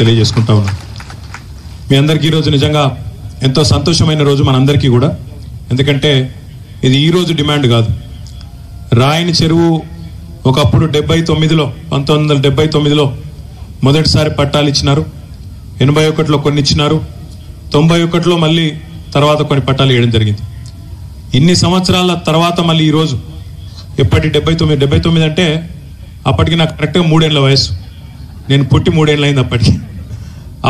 తెలియజేసుకుంటా ఉన్నా. మీ అందరికీ ఈరోజు నిజంగా ఎంతో సంతోషమైన రోజు మనందరికీ కూడా. ఎందుకంటే ఇది ఈరోజు డిమాండ్ కాదు. రాయని చెరువు ఒకప్పుడు 1979లో మొదటిసారి పట్టాలు ఇచ్చినారు, 81లో కొన్ని ఇచ్చినారు, 91లో మళ్ళీ తర్వాత కొన్ని పట్టాలు వేయడం జరిగింది. ఇన్ని సంవత్సరాల తర్వాత మళ్ళీ ఈరోజు ఎప్పటి 1979 అంటే అప్పటికి నాకు కరెక్ట్గా 3 ఏళ్ళ వయసు. నేను పుట్టి 3 ఏళ్ళు అయింది అప్పటికి.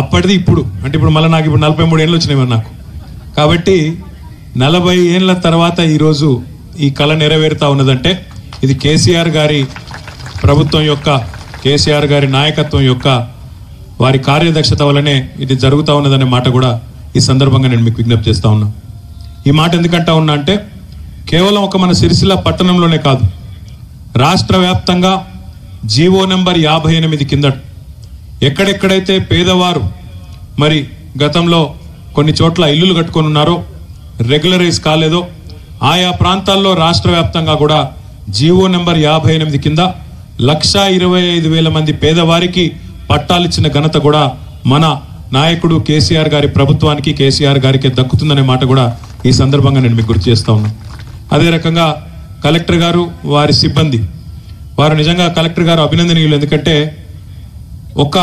అప్పటిది ఇప్పుడు అంటే ఇప్పుడు మళ్ళీ నాకు ఇప్పుడు 43 ఏళ్ళు వచ్చినాయి నాకు. కాబట్టి 40 ఏళ్ళ తర్వాత ఈరోజు ఈ కళ నెరవేరుతా ఉన్నదంటే ఇది కేసీఆర్ గారి ప్రభుత్వం యొక్క, కేసీఆర్ గారి నాయకత్వం యొక్క, వారి కార్యదక్షత వల్లనే ఇది జరుగుతూ ఉన్నదనే మాట కూడా ఈ సందర్భంగా నేను మీకు విజ్ఞప్తి చేస్తూ ఉన్నా. ఈ మాట ఎందుకంటా ఉన్నా అంటే కేవలం ఒక మన సిరిసిల్ల పట్టణంలోనే కాదు, రాష్ట్ర వ్యాప్తంగా GO నెంబర్ 58 కింద ఎక్కడెక్కడైతే పేదవారు మరి గతంలో కొన్ని చోట్ల ఇల్లులు కట్టుకొని ఉన్నారో, రెగ్యులరైజ్ కాలేదో, ఆయా ప్రాంతాల్లో రాష్ట్ర వ్యాప్తంగా కూడా GO నెంబర్ 58 కింద 125,000 మంది పేదవారికి పట్టాలిచ్చిన ఘనత కూడా మన నాయకుడు కేసీఆర్ గారి ప్రభుత్వానికి, కేసీఆర్ గారికి దక్కుతుందనే మాట కూడా ఈ సందర్భంగా నేను మీకు గుర్తు చేస్తా ఉన్నాను. అదే రకంగా కలెక్టర్ గారు, వారి సిబ్బంది, వారు నిజంగా కలెక్టర్ గారు అభినందనీయులు. ఎందుకంటే ఒక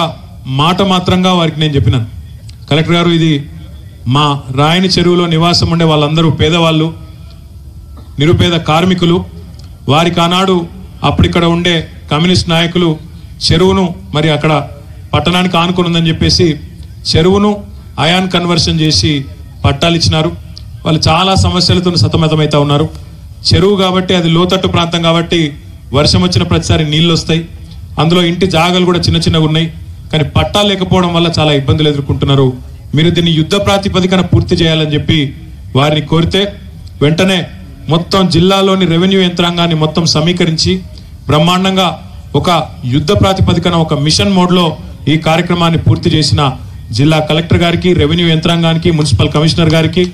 మాట మాత్రంగా వారికి నేను చెప్పినాను, కలెక్టర్ గారు ఇది మా రాయని చెరువులో నివాసం ఉండే వాళ్ళందరూ పేదవాళ్ళు, నిరుపేద కార్మికులు, వారికి ఆనాడు అప్పుడిక్కడ ఉండే కమ్యూనిస్ట్ నాయకులు చెరువును మరి అక్కడ పట్టణానికి ఆనుకునుందని చెప్పేసి చెరువును అయాన్ కన్వర్షన్ చేసి పట్టాలు ఇచ్చినారు. వాళ్ళు చాలా సమస్యలతో సతమతమవుతూ ఉన్నారు. చెరువు కాబట్టి అది లోతట్టు ప్రాంతం కాబట్టి వర్షం వచ్చిన ప్రతిసారి నీళ్ళు వస్తాయి. అందులో ఇంటి జాగాలు కూడా చిన్న చిన్నగా ఉన్నాయి, కానీ పట్టాలు లేకపోవడం వల్ల చాలా ఇబ్బందులు ఎదుర్కొంటున్నారు. మీరు దీన్ని యుద్ధ ప్రాతిపదికన పూర్తి చేయాలని చెప్పి వారిని కోరితే వెంటనే మొత్తం జిల్లాలోని రెవెన్యూ యంత్రాంగాన్ని మొత్తం సమీకరించి బ్రహ్మాండంగా ఒక యుద్ధ ప్రాతిపదికన ఒక మిషన్ మోడ్లో ఈ కార్యక్రమాన్ని పూర్తి చేసిన జిల్లా కలెక్టర్ గారికి, రెవెన్యూ యంత్రాంగానికి, మున్సిపల్ కమిషనర్ గారికి,